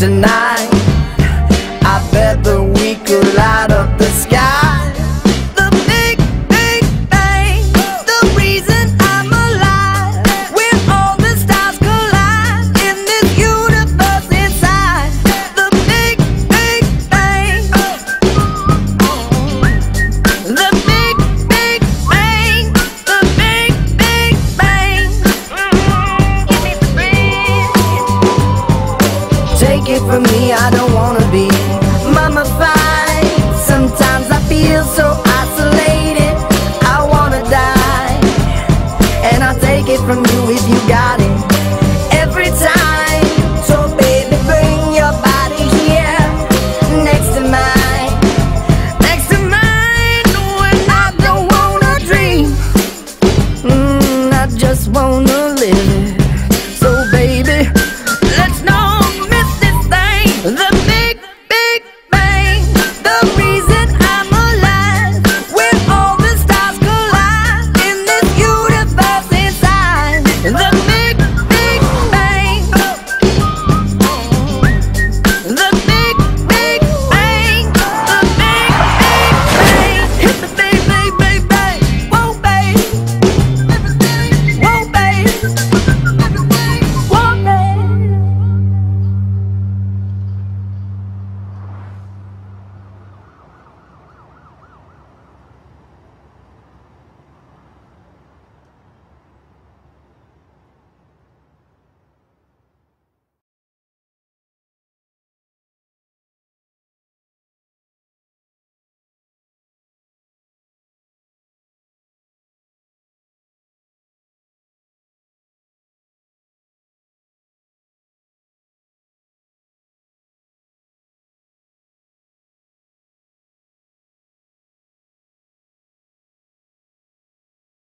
tonight.